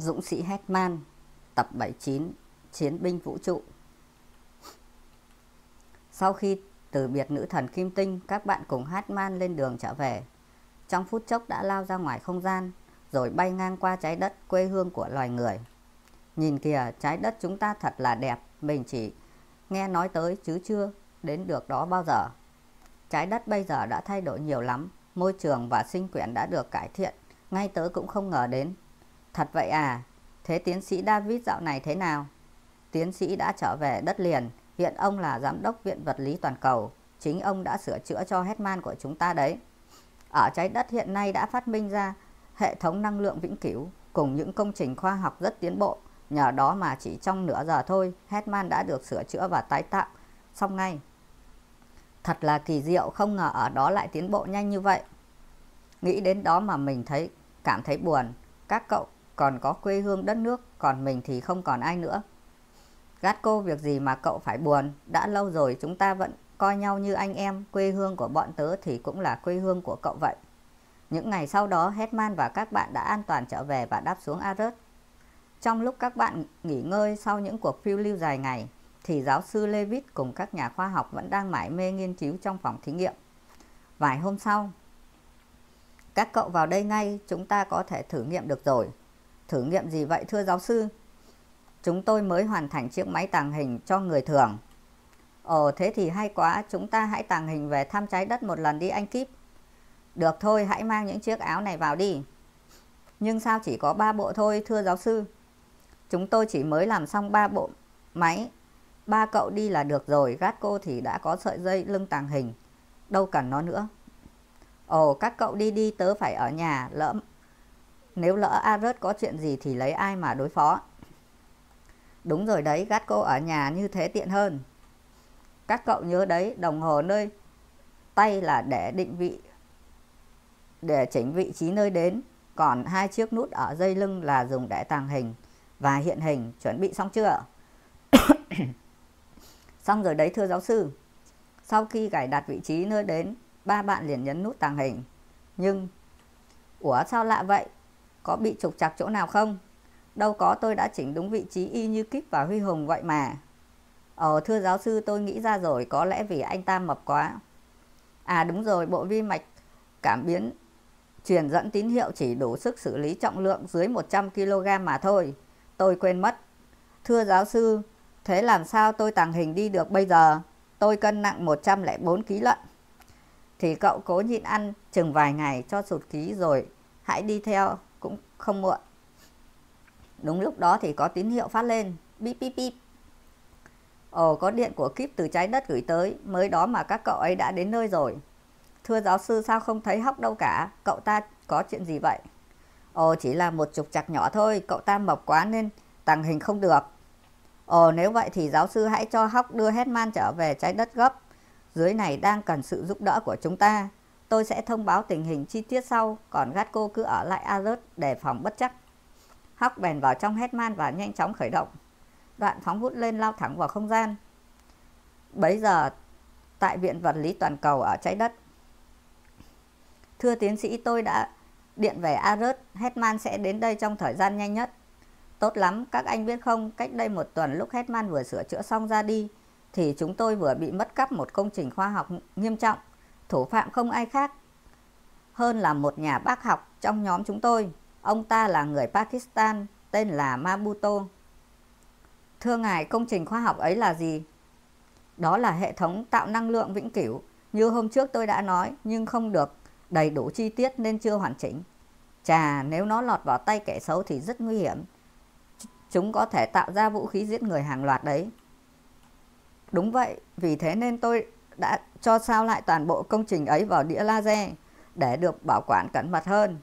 Dũng Sĩ Hesman, tập 79, Chiến binh vũ trụ. Sau khi từ biệt nữ thần Kim Tinh, các bạn cùng Hesman lên đường trở về. Trong phút chốc đã lao ra ngoài không gian, rồi bay ngang qua trái đất quê hương của loài người. Nhìn kìa, trái đất chúng ta thật là đẹp, mình chỉ nghe nói tới chứ chưa đến được đó bao giờ. Trái đất bây giờ đã thay đổi nhiều lắm, môi trường và sinh quyển đã được cải thiện, ngay tớ cũng không ngờ đến. Thật vậy à, thế tiến sĩ David dạo này thế nào? Tiến sĩ đã trở về đất liền, hiện ông là giám đốc viện vật lý toàn cầu, chính ông đã sửa chữa cho Hesman của chúng ta đấy. Ở trái đất hiện nay đã phát minh ra hệ thống năng lượng vĩnh cửu cùng những công trình khoa học rất tiến bộ, nhờ đó mà chỉ trong nửa giờ thôi, Hesman đã được sửa chữa và tái tạo xong ngay. Thật là kỳ diệu, không ngờ ở đó lại tiến bộ nhanh như vậy. Nghĩ đến đó mà mình cảm thấy buồn. Các cậu còn có quê hương đất nước, còn mình thì không còn ai nữa. Gát cô, việc gì mà cậu phải buồn, đã lâu rồi chúng ta vẫn coi nhau như anh em, quê hương của bọn tớ thì cũng là quê hương của cậu vậy. Những ngày sau đó, Hesman và các bạn đã an toàn trở về và đáp xuống Arớt. Trong lúc các bạn nghỉ ngơi sau những cuộc phiêu lưu dài ngày, thì giáo sư Lê Vít cùng các nhà khoa học vẫn đang mải mê nghiên cứu trong phòng thí nghiệm. Vài hôm sau, các cậu vào đây ngay, chúng ta có thể thử nghiệm được rồi. Thử nghiệm gì vậy thưa giáo sư? Chúng tôi mới hoàn thành chiếc máy tàng hình cho người thường. Ồ, thế thì hay quá, chúng ta hãy tàng hình về thăm trái đất một lần đi anh Kíp. Được thôi, hãy mang những chiếc áo này vào đi. Nhưng sao chỉ có 3 bộ thôi thưa giáo sư? Chúng tôi chỉ mới làm xong 3 bộ máy. 3 cậu đi là được rồi, Gatco thì đã có sợi dây lưng tàng hình, đâu cần nó nữa. Ồ, các cậu đi đi, tớ phải ở nhà, nếu lỡ Arớt có chuyện gì thì lấy ai mà đối phó. Đúng rồi đấy, Gatco ở nhà như thế tiện hơn. Các cậu nhớ đấy, đồng hồ nơi tay là để định vị, để chỉnh vị trí nơi đến, còn 2 chiếc nút ở dây lưng là dùng để tàng hình và hiện hình. Chuẩn bị xong chưa? Xong rồi đấy thưa giáo sư. Sau khi cài đặt vị trí nơi đến, 3 bạn liền nhấn nút tàng hình. Nhưng ủa sao lạ vậy? Có bị trục trặc chỗ nào không? Đâu có, tôi đã chỉnh đúng vị trí y như Kíp và Huy Hùng vậy mà. Thưa giáo sư, tôi nghĩ ra rồi, có lẽ vì anh ta mập quá. À đúng rồi, bộ vi mạch cảm biến truyền dẫn tín hiệu chỉ đủ sức xử lý trọng lượng dưới 100 kg mà thôi. Tôi quên mất. Thưa giáo sư, thế làm sao tôi tàng hình đi được bây giờ? Tôi cân nặng 104 kg lận. Thì cậu cố nhịn ăn chừng vài ngày cho sụt ký rồi hãy đi theo cũng không muộn. Đúng lúc đó thì có tín hiệu phát lên. Bíp bíp bíp. Ồ, có điện của Kíp từ trái đất gửi tới. Mới đó mà các cậu ấy đã đến nơi rồi. Thưa giáo sư, sao không thấy Hóc đâu cả? Cậu ta có chuyện gì vậy? Ồ, chỉ là một trục trặc nhỏ thôi. Cậu ta mập quá nên tàng hình không được. Ồ, nếu vậy thì giáo sư hãy cho Hóc đưa Hesman trở về trái đất gấp. Dưới này đang cần sự giúp đỡ của chúng ta. Tôi sẽ thông báo tình hình chi tiết sau. Còn Gatco cứ ở lại Alert để phòng bất chắc. Hóc bèn vào trong Hesman và nhanh chóng khởi động. Đoạn phóng hút lên lao thẳng vào không gian. Bấy giờ tại Viện Vật lý Toàn cầu ở trái đất. Thưa tiến sĩ, tôi đã điện về Arớt, Hesman sẽ đến đây trong thời gian nhanh nhất. Tốt lắm, các anh biết không, cách đây 1 tuần lúc Hesman vừa sửa chữa xong ra đi, thì chúng tôi vừa bị mất cắp một công trình khoa học nghiêm trọng. Thủ phạm không ai khác hơn là một nhà bác học trong nhóm chúng tôi. Ông ta là người Pakistan, tên là Mabuto. Thưa ngài, công trình khoa học ấy là gì? Đó là hệ thống tạo năng lượng vĩnh cửu, như hôm trước tôi đã nói, nhưng không được đầy đủ chi tiết nên chưa hoàn chỉnh. Chà, nếu nó lọt vào tay kẻ xấu thì rất nguy hiểm. Chúng có thể tạo ra vũ khí giết người hàng loạt đấy. Đúng vậy, vì thế nên tôi đã cho sao lại toàn bộ công trình ấy vào đĩa laser để được bảo quản cẩn mật hơn.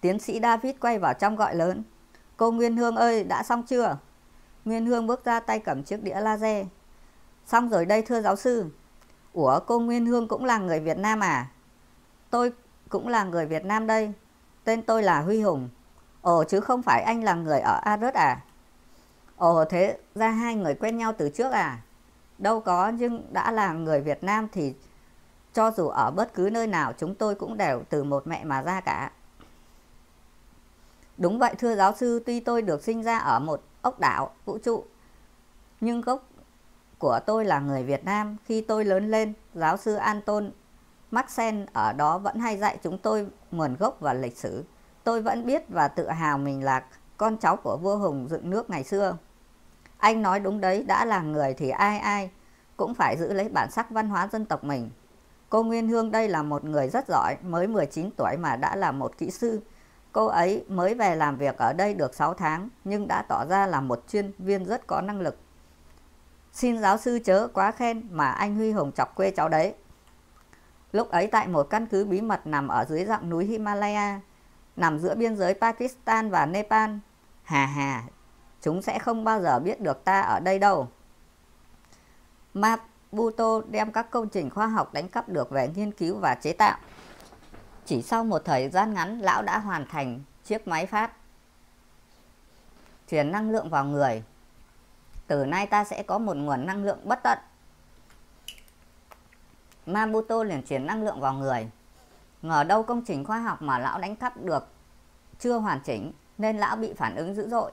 Tiến sĩ David quay vào trong gọi lớn. Cô Nguyên Hương ơi, đã xong chưa? Nguyên Hương bước ra, tay cầm chiếc đĩa laser. Xong rồi đây thưa giáo sư. Ủa, cô Nguyên Hương cũng là người Việt Nam à? Tôi cũng là người Việt Nam đây. Tên tôi là Huy Hùng. Ồ, chứ không phải anh là người ở Arớt à? Ồ, thế ra hai người quen nhau từ trước à? Đâu có, nhưng đã là người Việt Nam thì cho dù ở bất cứ nơi nào chúng tôi cũng đều từ một mẹ mà ra cả. Đúng vậy thưa giáo sư, tuy tôi được sinh ra ở một ốc đảo vũ trụ, nhưng gốc của tôi là người Việt Nam. Khi tôi lớn lên, giáo sư Anton Maxen ở đó vẫn hay dạy chúng tôi nguồn gốc và lịch sử. Tôi vẫn biết và tự hào mình là con cháu của vua Hùng dựng nước ngày xưa. Anh nói đúng đấy, đã là người thì ai cũng phải giữ lấy bản sắc văn hóa dân tộc mình. Cô Nguyên Hương đây là một người rất giỏi, mới 19 tuổi mà đã là một kỹ sư. Cô ấy mới về làm việc ở đây được 6 tháng, nhưng đã tỏ ra là một chuyên viên rất có năng lực. Xin giáo sư chớ quá khen mà anh Huy Hùng chọc quê cháu đấy. Lúc ấy tại một căn cứ bí mật nằm ở dưới dặn núi Himalaya, nằm giữa biên giới Pakistan và Nepal. Hà, chúng sẽ không bao giờ biết được ta ở đây đâu. Mabuto đem các công trình khoa học đánh cắp được về nghiên cứu và chế tạo. Chỉ sau một thời gian ngắn, lão đã hoàn thành chiếc máy phát truyền năng lượng vào người. Từ nay ta sẽ có một nguồn năng lượng bất tận. Mabuto liền truyền năng lượng vào người. Ngờ đâu công trình khoa học mà lão đánh cắp được chưa hoàn chỉnh, nên lão bị phản ứng dữ dội.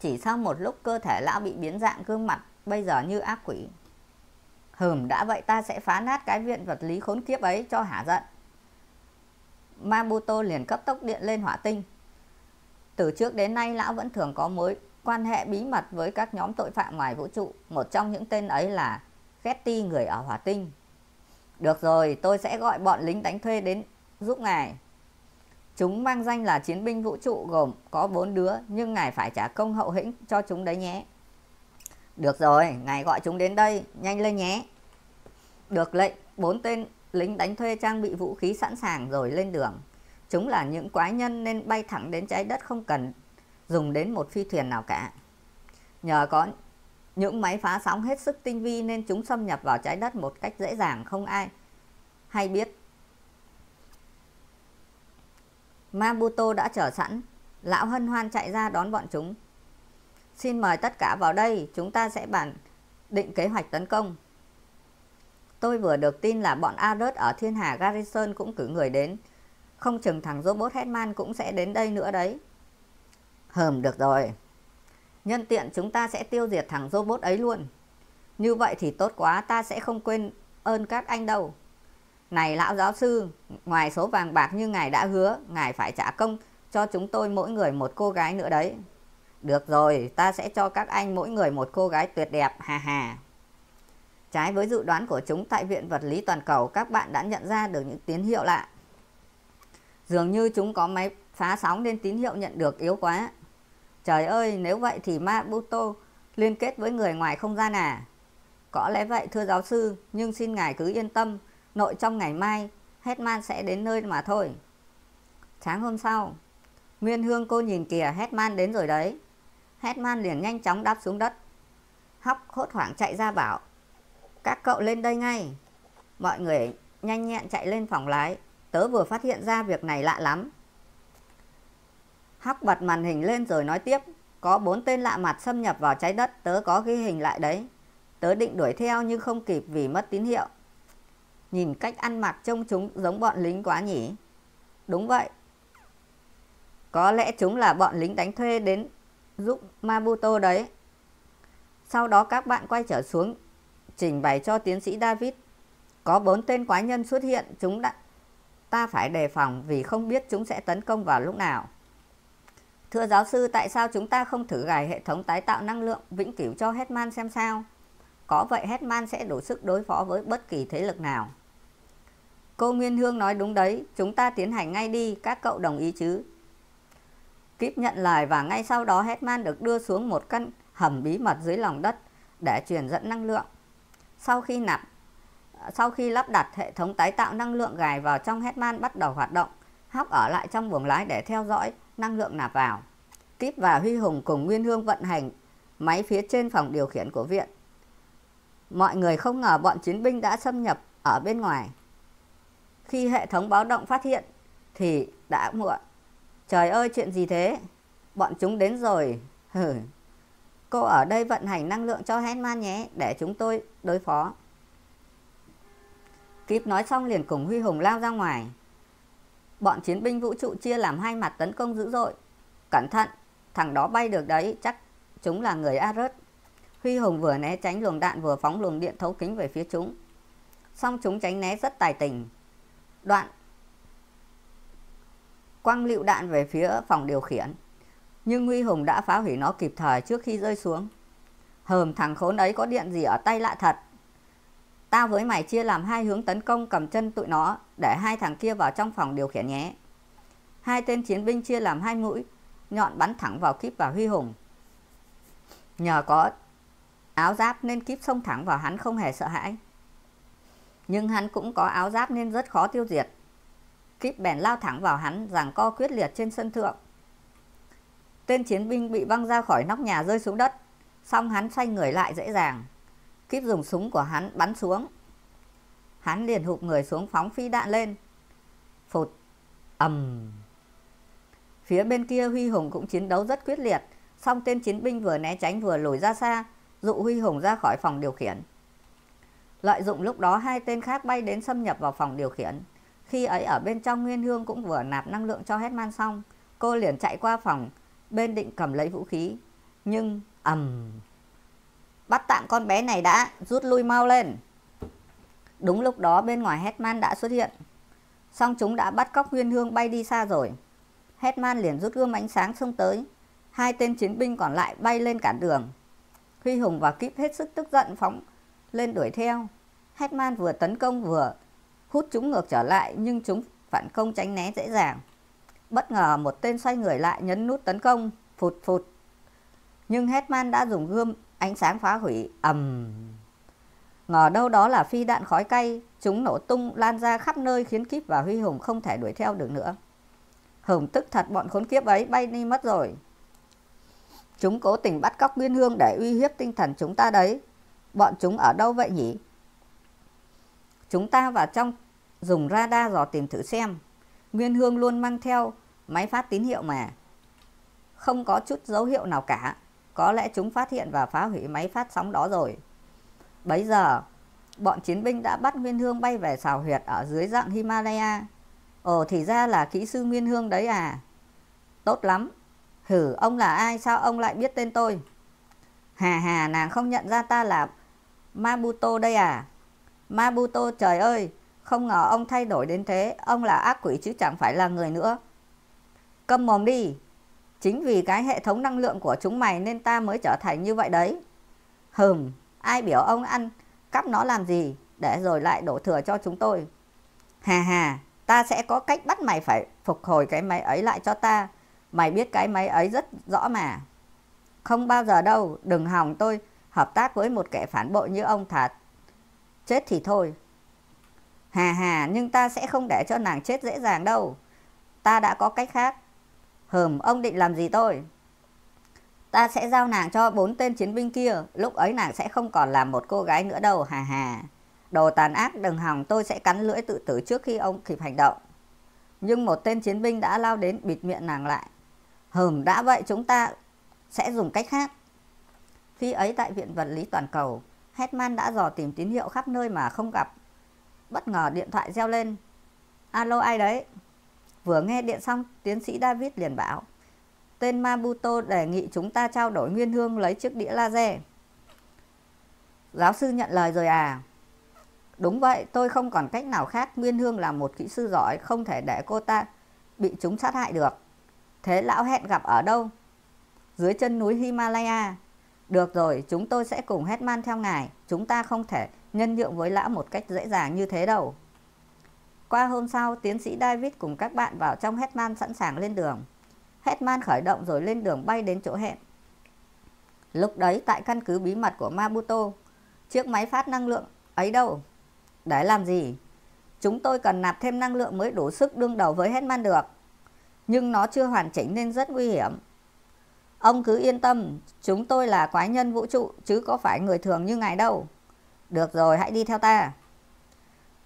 Chỉ sau một lúc, cơ thể lão bị biến dạng, gương mặt bây giờ như ác quỷ. Đã vậy ta sẽ phá nát cái viện vật lý khốn kiếp ấy cho hả giận. Mabuto liền cấp tốc điện lên hỏa tinh. Từ trước đến nay, lão vẫn thường có mối quan hệ bí mật với các nhóm tội phạm ngoài vũ trụ. Một trong những tên ấy là Ghéti, người ở hỏa tinh. Được rồi, tôi sẽ gọi bọn lính đánh thuê đến giúp ngài. Chúng mang danh là chiến binh vũ trụ, gồm có 4 đứa, nhưng ngài phải trả công hậu hĩnh cho chúng đấy nhé. Được rồi, ngài gọi chúng đến đây, nhanh lên nhé. Được lệnh, 4 tên lính đánh thuê trang bị vũ khí sẵn sàng rồi lên đường. Chúng là những quái nhân nên bay thẳng đến trái đất, không cần dùng đến một phi thuyền nào cả. Nhờ có những máy phá sóng hết sức tinh vi nên chúng xâm nhập vào trái đất một cách dễ dàng, không ai hay biết. Mabuto đã chờ sẵn, lão hân hoan chạy ra đón bọn chúng. Xin mời tất cả vào đây, chúng ta sẽ bàn định kế hoạch tấn công. Tôi vừa được tin là bọn Arớt ở thiên hà Garrison cũng cử người đến. Không chừng thằng robot Hesman cũng sẽ đến đây nữa đấy. Được rồi. Nhân tiện chúng ta sẽ tiêu diệt thằng robot ấy luôn. Như vậy thì tốt quá, ta sẽ không quên ơn các anh đâu. Này lão giáo sư, ngoài số vàng bạc như ngài đã hứa, ngài phải trả công cho chúng tôi mỗi người một cô gái nữa đấy. Được rồi, ta sẽ cho các anh mỗi người một cô gái tuyệt đẹp, hà. Trái với dự đoán của chúng, tại Viện Vật lý Toàn cầu, các bạn đã nhận ra được những tín hiệu lạ. Dường như chúng có máy phá sóng nên tín hiệu nhận được yếu quá. Trời ơi, nếu vậy thì Mabuto liên kết với người ngoài không gian à? Có lẽ vậy thưa giáo sư, nhưng xin ngài cứ yên tâm, nội trong ngày mai, Hesman sẽ đến nơi mà thôi. Sáng hôm sau, Nguyên Hương cô nhìn kìa, Hesman đến rồi đấy. Hesman liền nhanh chóng đáp xuống đất. Hóc hốt hoảng chạy ra bảo, các cậu lên đây ngay. Mọi người nhanh nhẹn chạy lên phòng lái. Tớ vừa phát hiện ra việc này lạ lắm. Hóc bật màn hình lên rồi nói tiếp, có 4 tên lạ mặt xâm nhập vào trái đất, tớ có ghi hình lại đấy. Tớ định đuổi theo nhưng không kịp vì mất tín hiệu. Nhìn cách ăn mặc trông chúng giống bọn lính quá nhỉ? Đúng vậy. Có lẽ chúng là bọn lính đánh thuê đến giúp Mabuto đấy. Sau đó các bạn quay trở xuống trình bày cho tiến sĩ David. Có 4 tên quái nhân xuất hiện, chúng ta phải đề phòng vì không biết chúng sẽ tấn công vào lúc nào. Thưa giáo sư, tại sao chúng ta không thử gài hệ thống tái tạo năng lượng vĩnh cửu cho Hesman xem sao? Có vậy Hesman sẽ đủ sức đối phó với bất kỳ thế lực nào. Cô Nguyên Hương nói đúng đấy, chúng ta tiến hành ngay đi, các cậu đồng ý chứ? Kíp nhận lời và ngay sau đó Hesman được đưa xuống một căn hầm bí mật dưới lòng đất để truyền dẫn năng lượng. Sau khi lắp đặt hệ thống tái tạo năng lượng gài vào trong, Hesman bắt đầu hoạt động. Hóc ở lại trong buồng lái để theo dõi năng lượng nạp vào. Kíp và Huy Hùng cùng Nguyên Hương vận hành máy phía trên phòng điều khiển của viện. Mọi người không ngờ bọn chiến binh đã xâm nhập ở bên ngoài. Khi hệ thống báo động phát hiện thì đã muộn. Trời ơi, chuyện gì thế? Bọn chúng đến rồi. Cô ở đây vận hành năng lượng cho Hesman nhé, để chúng tôi đối phó. Kíp nói xong liền cùng Huy Hùng lao ra ngoài. Bọn chiến binh vũ trụ chia làm hai mặt tấn công dữ dội. Cẩn thận, thằng đó bay được đấy, chắc chúng là người Arớt. Huy Hùng vừa né tránh luồng đạn vừa phóng luồng điện thấu kính về phía chúng. Song chúng tránh né rất tài tình. Đoạn quăng lựu đạn về phía phòng điều khiển, nhưng Huy Hùng đã phá hủy nó kịp thời trước khi rơi xuống. Hờm, thằng khốn ấy có điện gì ở tay lạ thật. Tao với mày chia làm hai hướng tấn công, cầm chân tụi nó, để hai thằng kia vào trong phòng điều khiển nhé. Hai tên chiến binh chia làm hai mũi, nhọn bắn thẳng vào Kíp và Huy Hùng. Nhờ có áo giáp nên Kíp xông thẳng vào hắn không hề sợ hãi. Nhưng hắn cũng có áo giáp nên rất khó tiêu diệt. Kíp bèn lao thẳng vào hắn, giằng co quyết liệt trên sân thượng. Tên chiến binh bị văng ra khỏi nóc nhà rơi xuống đất, xong hắn xoay người lại dễ dàng. Kíp dùng súng của hắn bắn xuống. Hắn liền hụp người xuống phóng phi đạn lên. Phụt, ầm. Phía bên kia Huy Hùng cũng chiến đấu rất quyết liệt, song tên chiến binh vừa né tránh vừa lùi ra xa, dụ Huy Hùng ra khỏi phòng điều khiển. Lợi dụng lúc đó hai tên khác bay đến xâm nhập vào phòng điều khiển. Khi ấy ở bên trong Nguyên Hương cũng vừa nạp năng lượng cho Hesman xong, cô liền chạy qua phòng bên định cầm lấy vũ khí. Nhưng ầm. Bắt tạm con bé này đã, rút lui mau lên. Đúng lúc đó bên ngoài Hesman đã xuất hiện. Xong chúng đã bắt cóc Nguyên Hương bay đi xa rồi. Hesman liền rút gươm ánh sáng xông tới. Hai tên chiến binh còn lại bay lên cản đường. Huy Hùng và Kíp hết sức tức giận phóng lên đuổi theo. Hesman vừa tấn công vừa hút chúng ngược trở lại, nhưng chúng phản công tránh né dễ dàng. Bất ngờ một tên xoay người lại nhấn nút tấn công. Phụt phụt. Nhưng Hesman đã dùng gươm ánh sáng phá hủy. Ầm. Ngờ đâu đó là phi đạn khói cay. Chúng nổ tung lan ra khắp nơi, khiến Kíp và Huy Hùng không thể đuổi theo được nữa. Hùng tức thật, bọn khốn kiếp ấy bay đi mất rồi. Chúng cố tình bắt cóc Nguyên Hương để uy hiếp tinh thần chúng ta đấy. Bọn chúng ở đâu vậy nhỉ? Chúng ta vào trong dùng radar dò tìm thử xem. Nguyên Hương luôn mang theo máy phát tín hiệu mà. Không có chút dấu hiệu nào cả. Có lẽ chúng phát hiện và phá hủy máy phát sóng đó rồi. Bấy giờ, bọn chiến binh đã bắt Nguyên Hương bay về xào huyệt ở dưới dặng Himalaya. Ồ, thì ra là kỹ sư Nguyên Hương đấy à. Tốt lắm. Hử, ông là ai? Sao ông lại biết tên tôi? Hà hà, nàng không nhận ra ta là Mabuto đây à? Mabuto, trời ơi, không ngờ ông thay đổi đến thế. Ông là ác quỷ chứ chẳng phải là người nữa. Câm mồm đi. Chính vì cái hệ thống năng lượng của chúng mày nên ta mới trở thành như vậy đấy. Hừm, ai biểu ông ăn cắp nó làm gì, để rồi lại đổ thừa cho chúng tôi. Hà hà, ta sẽ có cách bắt mày phải phục hồi cái máy ấy lại cho ta. Mày biết cái máy ấy rất rõ mà. Không bao giờ đâu, đừng hòng tôi hợp tác với một kẻ phản bội như ông thật. Chết thì thôi. Hà hà, nhưng ta sẽ không để cho nàng chết dễ dàng đâu. Ta đã có cách khác. Hừm, ông định làm gì tôi? Ta sẽ giao nàng cho 4 tên chiến binh kia. Lúc ấy nàng sẽ không còn là một cô gái nữa đâu. Hà hà. Đồ tàn ác, đừng hòng tôi sẽ cắn lưỡi tự tử trước khi ông kịp hành động. Nhưng một tên chiến binh đã lao đến bịt miệng nàng lại. Hừm, đã vậy chúng ta sẽ dùng cách khác. Khi ấy tại Viện Vật lý Toàn cầu, Hesman đã dò tìm tín hiệu khắp nơi mà không gặp. Bất ngờ điện thoại reo lên. Alo, ai đấy? Vừa nghe điện xong, tiến sĩ David liền bảo. Tên Mabuto đề nghị chúng ta trao đổi Nguyên Hương lấy chiếc đĩa laser. Giáo sư nhận lời rồi à? Đúng vậy, tôi không còn cách nào khác. Nguyên Hương là một kỹ sư giỏi, không thể để cô ta bị chúng sát hại được. Thế lão hẹn gặp ở đâu? Dưới chân núi Himalaya. Được rồi, chúng tôi sẽ cùng Hesman theo ngài. Chúng ta không thể nhân nhượng với lão một cách dễ dàng như thế đâu. Qua hôm sau, tiến sĩ David cùng các bạn vào trong Hesman sẵn sàng lên đường. Hesman khởi động rồi lên đường bay đến chỗ hẹn. Lúc đấy tại căn cứ bí mật của Mabuto. Chiếc máy phát năng lượng ấy đâu? Để làm gì? Chúng tôi cần nạp thêm năng lượng mới đủ sức đương đầu với Hesman được. Nhưng nó chưa hoàn chỉnh nên rất nguy hiểm. Ông cứ yên tâm, chúng tôi là quái nhân vũ trụ chứ có phải người thường như ngài đâu. Được rồi, hãy đi theo ta.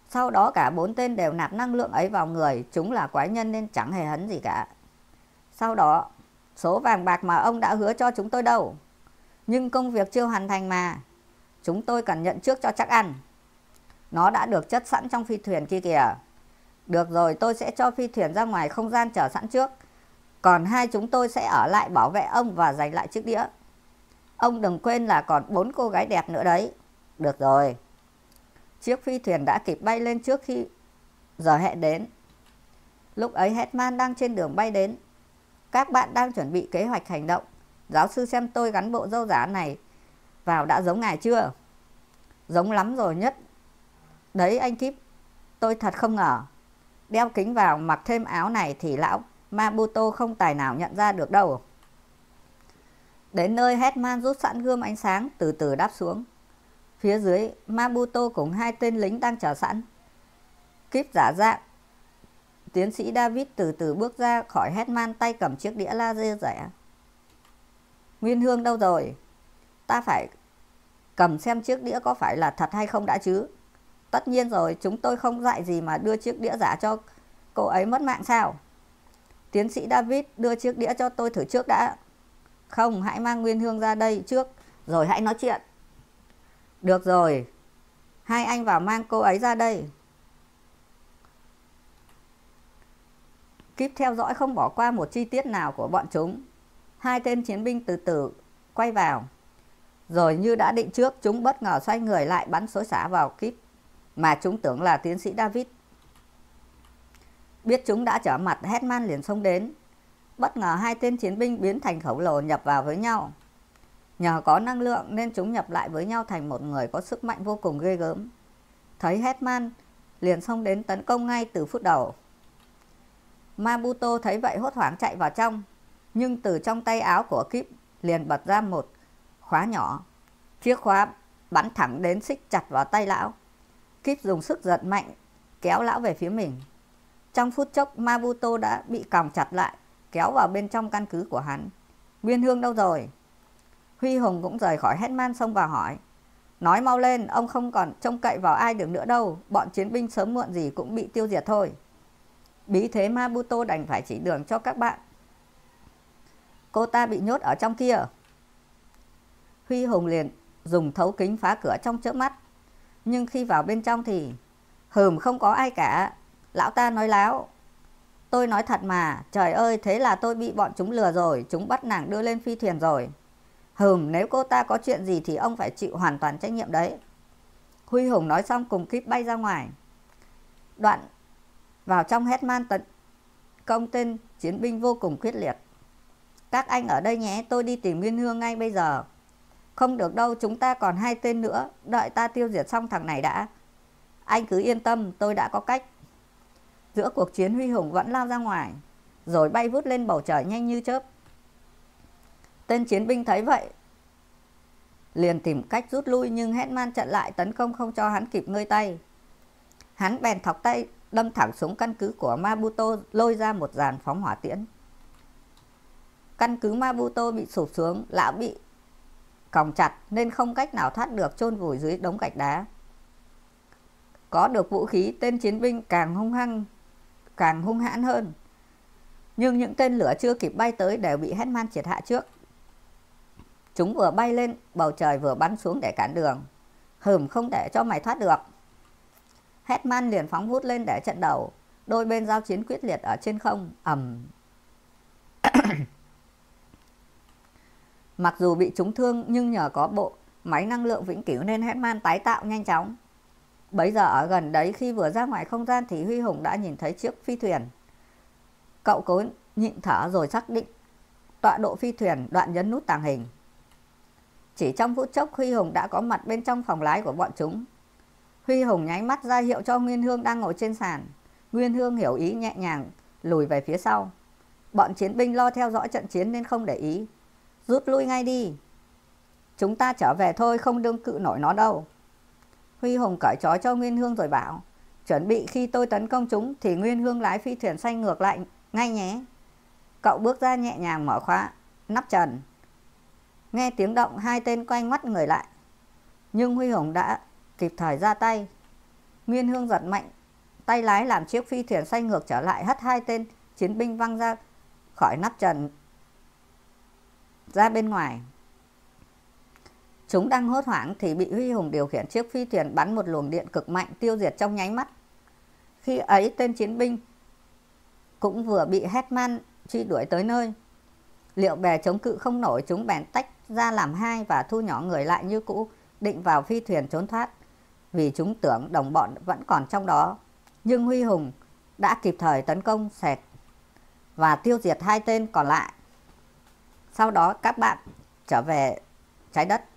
Sau đó cả 4 tên đều nạp năng lượng ấy vào người. Chúng là quái nhân nên chẳng hề hấn gì cả. Sau đó, số vàng bạc mà ông đã hứa cho chúng tôi đâu? Nhưng công việc chưa hoàn thành mà. Chúng tôi cần nhận trước cho chắc ăn. Nó đã được chất sẵn trong phi thuyền kia kìa. Được rồi, tôi sẽ cho phi thuyền ra ngoài không gian chờ sẵn trước. Còn hai chúng tôi sẽ ở lại bảo vệ ông và giành lại chiếc đĩa. Ông đừng quên là còn 4 cô gái đẹp nữa đấy. Được rồi. Chiếc phi thuyền đã kịp bay lên trước khi giờ hẹn đến. Lúc ấy Hesman đang trên đường bay đến. Các bạn đang chuẩn bị kế hoạch hành động. Giáo sư xem tôi gắn bộ râu giả này vào đã giống ngài chưa? Giống lắm rồi nhất. Đấy anh Kíp, tôi thật không ngờ. Đeo kính vào mặc thêm áo này thì lão Mabuto không tài nào nhận ra được đâu. Đến nơi, Hesman rút sẵn gươm ánh sáng, từ từ đáp xuống. Phía dưới, Mabuto cùng hai tên lính đang chờ sẵn. Kíp giả dạng tiến sĩ David từ từ bước ra khỏi Hesman, tay cầm chiếc đĩa laser rẻ. Nguyên Hương đâu rồi? Ta phải cầm xem chiếc đĩa có phải là thật hay không đã chứ. Tất nhiên rồi, chúng tôi không dạy gì mà đưa chiếc đĩa giả cho cô ấy mất mạng sao? Tiến sĩ David, đưa chiếc đĩa cho tôi thử trước đã. Không, hãy mang Nguyên Hương ra đây trước, rồi hãy nói chuyện. Được rồi, hai anh vào mang cô ấy ra đây. Kíp theo dõi không bỏ qua một chi tiết nào của bọn chúng. Hai tên chiến binh từ từ quay vào. Rồi như đã định trước, chúng bất ngờ xoay người lại bắn xối xả vào Kíp, mà chúng tưởng là tiến sĩ David. Biết chúng đã trở mặt, Hesman liền xông đến. Bất ngờ hai tên chiến binh biến thành khổng lồ nhập vào với nhau. Nhờ có năng lượng nên chúng nhập lại với nhau thành một người có sức mạnh vô cùng ghê gớm. Thấy Hesman liền xông đến tấn công ngay từ phút đầu. Mabuto thấy vậy hốt hoảng chạy vào trong, nhưng từ trong tay áo của Kíp liền bật ra một khóa nhỏ. Chiếc khóa bắn thẳng đến xích chặt vào tay lão. Kíp dùng sức giật mạnh kéo lão về phía mình. Trong phút chốc, Mabuto đã bị còng chặt lại, kéo vào bên trong căn cứ của hắn. Nguyên Hương đâu rồi? Huy Hùng cũng rời khỏi Hesman, xông vào hỏi. Nói mau lên, ông không còn trông cậy vào ai được nữa đâu. Bọn chiến binh sớm muộn gì cũng bị tiêu diệt thôi. Bí thế Mabuto đành phải chỉ đường cho các bạn. Cô ta bị nhốt ở trong kia. Huy Hùng liền dùng thấu kính phá cửa trong chớp mắt. Nhưng khi vào bên trong thì hừm, không có ai cả. Lão ta nói láo. Tôi nói thật mà, trời ơi, thế là tôi bị bọn chúng lừa rồi. Chúng bắt nàng đưa lên phi thuyền rồi. Hừm, nếu cô ta có chuyện gì thì ông phải chịu hoàn toàn trách nhiệm đấy. Huy Hùng nói xong cùng Kíp bay ra ngoài. Đoạn vào trong, Hesman tấn công tên chiến binh vô cùng quyết liệt. Các anh ở đây nhé, tôi đi tìm Nguyên Hương ngay bây giờ. Không được đâu, chúng ta còn hai tên nữa. Đợi ta tiêu diệt xong thằng này đã. Anh cứ yên tâm, tôi đã có cách. Giữa cuộc chiến, Huy Hùng vẫn lao ra ngoài, rồi bay vút lên bầu trời nhanh như chớp. Tên chiến binh thấy vậy liền tìm cách rút lui, nhưng Hesman chặn lại tấn công, không cho hắn kịp ngơi tay. Hắn bèn thọc tay đâm thẳng xuống căn cứ của Mabuto, lôi ra một dàn phóng hỏa tiễn. Căn cứ Mabuto bị sụp xuống, lão bị còng chặt nên không cách nào thoát được, chôn vùi dưới đống gạch đá. Có được vũ khí, tên chiến binh càng hung hãn hơn. Nhưng những tên lửa chưa kịp bay tới đều bị Hesman triệt hạ trước. Chúng vừa bay lên bầu trời vừa bắn xuống để cản đường. Hừm, không để cho mày thoát được. Hesman liền phóng vút lên để trận đầu. Đôi bên giao chiến quyết liệt ở trên không. Ầm. Mặc dù bị trúng thương nhưng nhờ có bộ máy năng lượng vĩnh cửu nên Hesman tái tạo nhanh chóng. Bấy giờ ở gần đấy, khi vừa ra ngoài không gian thì Huy Hùng đã nhìn thấy chiếc phi thuyền. Cậu cố nhịn thở rồi xác định tọa độ phi thuyền, đoạn nhấn nút tàng hình. Chỉ trong phút chốc, Huy Hùng đã có mặt bên trong phòng lái của bọn chúng. Huy Hùng nháy mắt ra hiệu cho Nguyên Hương đang ngồi trên sàn. Nguyên Hương hiểu ý, nhẹ nhàng lùi về phía sau. Bọn chiến binh lo theo dõi trận chiến nên không để ý. Rút lui ngay đi. Chúng ta trở về thôi, không đương cự nổi nó đâu. Huy Hùng cởi trói cho Nguyên Hương rồi bảo, chuẩn bị khi tôi tấn công chúng thì Nguyên Hương lái phi thuyền xoay ngược lại ngay nhé. Cậu bước ra nhẹ nhàng mở khóa nắp trần. Nghe tiếng động, hai tên quay ngoắt người lại, nhưng Huy Hùng đã kịp thời ra tay. Nguyên Hương giật mạnh tay lái làm chiếc phi thuyền xoay ngược trở lại, hất hai tên chiến binh văng ra khỏi nắp trần ra bên ngoài. Chúng đang hốt hoảng thì bị Huy Hùng điều khiển chiếc phi thuyền bắn một luồng điện cực mạnh, tiêu diệt trong nháy mắt. Khi ấy tên chiến binh cũng vừa bị Hesman truy đuổi tới nơi. Liệu bè chống cự không nổi, chúng bèn tách ra làm hai và thu nhỏ người lại như cũ, định vào phi thuyền trốn thoát, vì chúng tưởng đồng bọn vẫn còn trong đó. Nhưng Huy Hùng đã kịp thời tấn công, xẹt và tiêu diệt hai tên còn lại. Sau đó các bạn trở về trái đất.